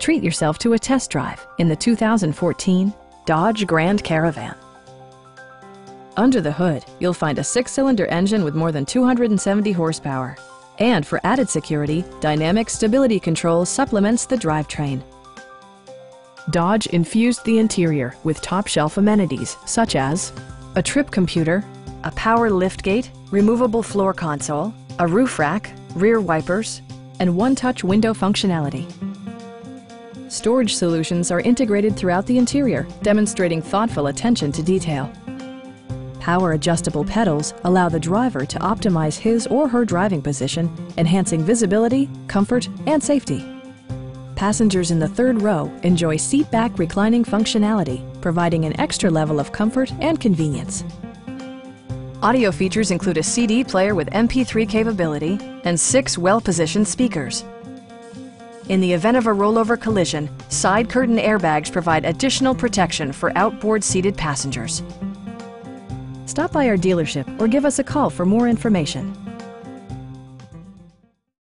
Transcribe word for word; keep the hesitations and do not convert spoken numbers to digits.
Treat yourself to a test drive in the two thousand fourteen Dodge Grand Caravan. Under the hood, you'll find a six-cylinder engine with more than two hundred seventy horsepower. And for added security, Dynamic Stability Control supplements the drivetrain. Dodge infused the interior with top-shelf amenities such as a trip computer, a power liftgate, removable floor console, a roof rack, rear wipers, and one-touch window functionality. Storage solutions are integrated throughout the interior, demonstrating thoughtful attention to detail. Power adjustable pedals allow the driver to optimize his or her driving position, enhancing visibility, comfort, and safety. Passengers in the third row enjoy seat-back reclining functionality, providing an extra level of comfort and convenience. Audio features include a C D player with M P three capability and six well-positioned speakers. In the event of a rollover collision, side curtain airbags provide additional protection for outboard seated passengers. Stop by our dealership or give us a call for more information.